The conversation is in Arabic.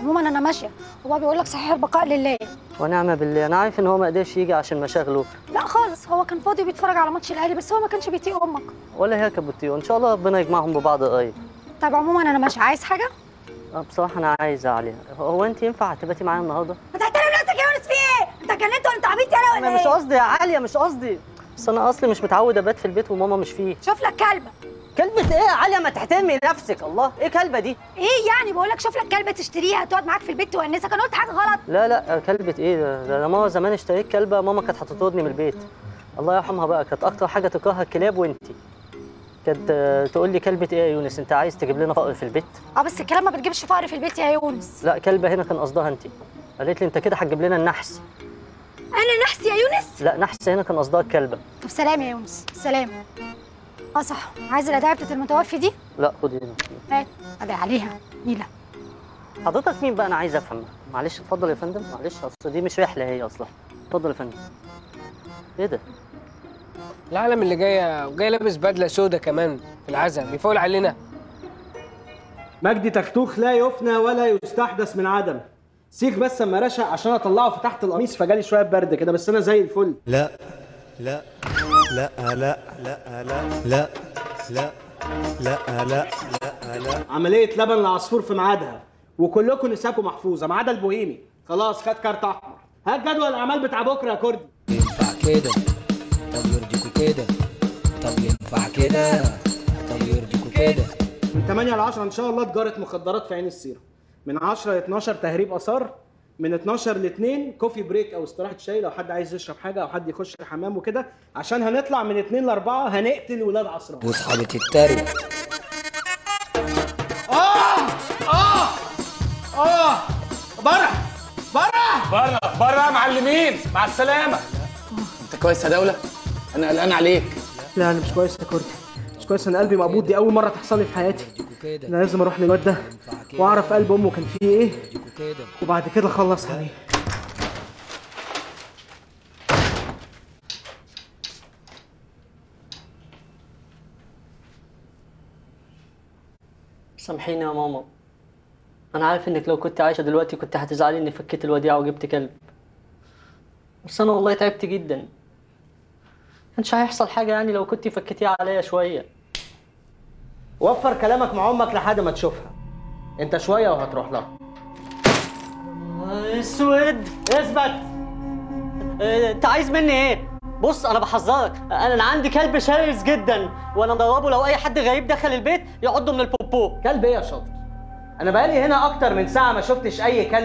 عموما انا ماشيه. هو بيقول لك صحيح البقاء لله ونعم بالله. انا عارف ان هو ما قدرش يجي عشان مشاغله. لا خالص، هو كان فاضي وبيتفرج على ماتش الاهلي، بس هو ما كانش بيطيق امك ولا هي كانت بتطيقه. ان شاء الله ربنا يجمعهم ببعض قريب. طب عموما انا ماشيه. عايز حاجه؟ بصراحه انا عايزه عليها. هو انت ينفع هتباتي معايا النهارده؟ ما تحترم نفسك يا يونس. في ايه؟ انت اتجننت ولا انت عبيط يا ولا ايه؟ مش قصدي يا عاليه، مش قصدي، بس انا اصلي مش متعوده ابات في البيت وماما مش فيه. شوف لك كلبه. كلبة ايه يا عالية؟ ما تحترمي نفسك. الله، ايه كلبة دي؟ ايه يعني؟ بقول لك شوف لك كلبة تشتريها تقعد معاك في البيت تونسك. انا قلت حاجة غلط؟ لا لا، كلبة ايه ده؟ انا ماما زمان اشتريت كلبة، ماما كانت هتطردني من البيت. الله يرحمها بقى، كانت أكتر حاجة تكرهها الكلاب، وأنتي كانت تقول لي كلبة ايه يا يونس؟ أنت عايز تجيب لنا فقر في البيت؟ بس الكلام ما بتجيبش فقر في البيت يا يونس. لا، كلبة هنا كان قصدها أنتي. قالت لي أنت كده هتجيب لنا النحس. أنا نحس يا يونس؟ لا، نحس هنا كان قصدها الكلبة. طب سلام يا يونس، سلام. صح، عايز الهدايا بتاعت المتوفي دي؟ لا خدي هنا. هات ادي عليها نيله. حضرتك مين بقى؟ انا عايز افهم. معلش اتفضل يا فندم. معلش اصل دي مش رحله هي اصلا. اتفضل يا فندم. ايه ده؟ العالم اللي جايه وجاي لابس بدله سودا كمان في العزاء بيفول علينا. مجدي تختوخ لا يفنى ولا يستحدث من عدم. سيك بس اما رشق عشان اطلعه فتحت القميص فجالي شويه برد كده، بس انا زي الفل. لا لا لا لا لا لا لا لا لا لا لا. عملية لبن العصفور في ميعادها، وكلكم نساكم محفوظة ما عدا البوهيمي، خلاص خد كارت أحمر. هات جدول الأعمال بتاع بكرة يا كردي. ينفع كده؟ طب يرضيكوا كده؟ طب ينفع كده؟ طب يرضيكوا كده؟ من 8 ل 10 إن شاء الله تجارة مخدرات في عين السيرة، من 10 ل 12 تهريب آثار، من 12 ل 2 كوفي بريك او استراحه شاي لو حد عايز يشرب حاجه او حد يخش الحمام وكده، عشان هنطلع من 2 ل 4 هنقتل ولاد عصران واصحابه التريق. اه اه بره بره بره بره يا معلمين، مع السلامه. انت كويس يا دوله؟ انا قلقان عليك. لا انا مش كويس يا كوردي، مش كويس، انا قلبي مقبوض، دي اول مره تحصل لي في حياتي. انا لازم اروح للواد ده واعرف قلب امه كان فيه ايه وبعد كده اخلص عليه. سامحيني يا ماما، انا عارف انك لو كنت عايشه دلوقتي كنت هتزعلي اني فكيت الوديعه وجبت كلب، بس انا والله تعبت جدا. كانش هيحصل حاجه يعني لو كنت فكيتيها عليا شويه. وفر كلامك مع امك لحد ما تشوفها، انت شويه وهتروح لها. اسود اثبت. انت عايز مني ايه؟ بص انا بحذرك، انا عندي كلب شرس جدا وانا ضربه لو اي حد غريب دخل البيت يعضه من البوبو. كلب ايه يا شاطر؟ انا بقالي هنا اكتر من ساعه ما شفتش اي كلب.